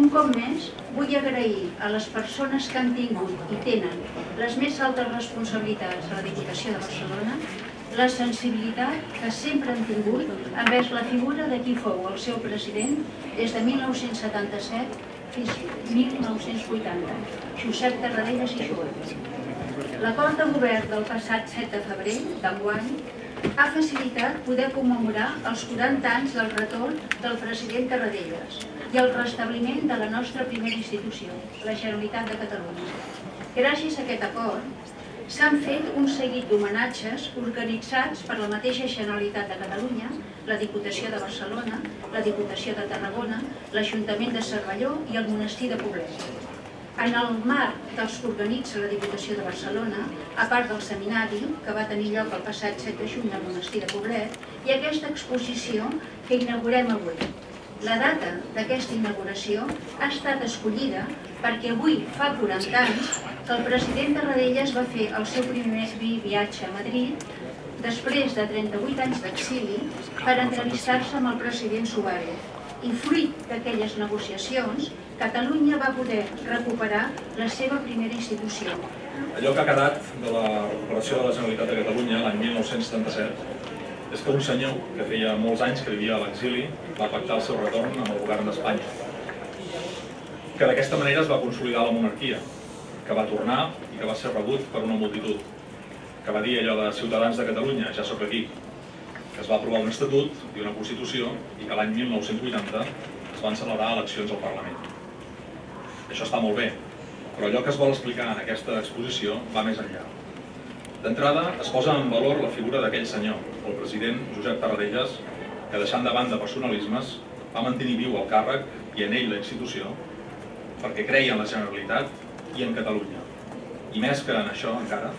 Un cop més, vull agrair a les persones que han tingut i tenen les més altes responsabilitats a la Diputació de Barcelona la sensibilitat que sempre han tingut envers la figura de qui fou el seu president des de 1977 fins 1980, Josep Tarradellas i Joan. L'acord de govern del passat 7 de febrer d'enguany ha facilitat poder commemorar els 40 anys del retorn del president Tarradellas i el restabliment de la nostra primera institució, la Generalitat de Catalunya. Gràcies a aquest acord s'han fet un seguit d'homenatges organitzats per la mateixa Generalitat de Catalunya, la Diputació de Barcelona, la Diputació de Tarragona, l'Ajuntament de Cervelló i el Monestir de Poblesa. En el marc dels que organitza la Diputació de Barcelona, a part del seminari que va tenir lloc el passat 7 de juny al Monestir de Cobret, hi ha aquesta exposició que inaugurem avui. La data d'aquesta inauguració ha estat escollida perquè avui fa 40 anys que el president Tarradellas va fer el seu primer viatge a Madrid després de 38 anys d'exili per entrevistar-se amb el president Suárez. I fruit d'aquelles negociacions, Catalunya va poder recuperar la seva primera institució. Allò que ha quedat de la recuperació de la Generalitat de Catalunya l'any 1977 és que un senyor que feia molts anys que vivia a l'exili va pactar el seu retorn amb el govern d'Espanya, que d'aquesta manera es va consolidar la monarquia, que va tornar i que va ser rebut per una multitud, que va dir allò de ciutadans de Catalunya, ja sóc aquí, que es va aprovar un estatut i una constitució i que l'any 1980 es van celebrar eleccions al Parlament. Això està molt bé, però allò que es vol explicar en aquesta exposició va més enllà. D'entrada, es posa en valor la figura d'aquell senyor, el president Josep Tarradellas, que deixant de banda personalismes va mantenir viu el càrrec i en ell la institució perquè creia en la Generalitat i en Catalunya. I més que en això encara,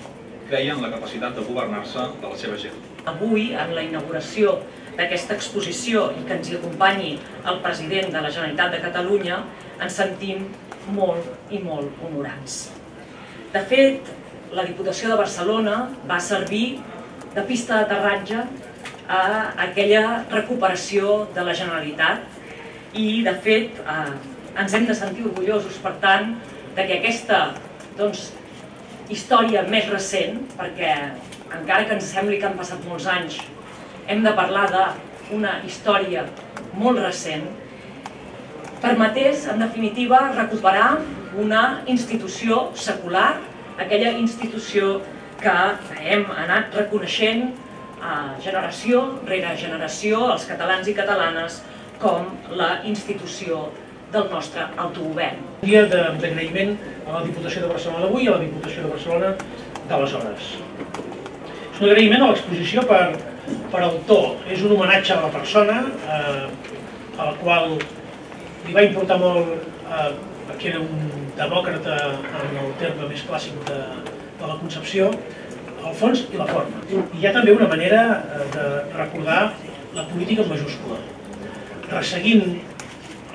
creia en la capacitat de governar-se de la seva gent. Avui, en la inauguració d'aquesta exposició i que ens hi acompanyi el president de la Generalitat de Catalunya, ens sentim molt i molt honorats. De fet, la Diputació de Barcelona va servir de pista d'aterratge a aquella recuperació de la Generalitat i, de fet, ens hem de sentir orgullosos, per tant, que aquesta història més recent, perquè encara que ens sembli que han passat molts anys, hem de parlar d'una història molt recent, permetés, en definitiva, recuperar una institució secular, aquella institució que hem anat reconeixent generació rere generació els catalans i catalanes com la institució del nostre autogovern. Un dia d'agraïment a la Diputació de Barcelona d'avui i a la Diputació de Barcelona d'aleshores. És un agraïment a l'exposició per el to. És un homenatge a la persona a la qual li va importar molt perquè era un demòcrata en el terme més clàssic de la concepció, el fons i la forma. Hi ha també una manera de recordar la política en majúscula. Resseguint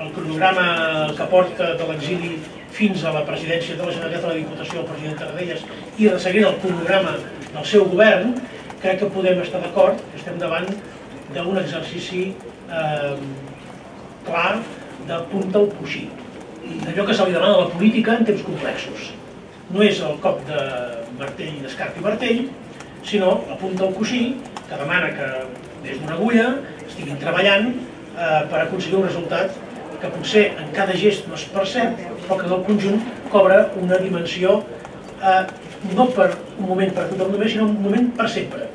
el cronograma que porta de l'exili fins a la presidència de la Generalitat de la Diputació del president Tarradellas i resseguint el cronograma del seu govern, crec que podem estar d'acord que estem davant d'un exercici clar de punta al coixí. D'allò que se li demana a la política en temps complexos. No és el cop de martell, d'escarp i martell, sinó la punta al coixí que demana que des d'una agulla estiguin treballant per aconseguir un resultat que potser en cada gest no es percep, però que del conjunt cobra una dimensió no per un moment per tothom només, sinó un moment per sempre.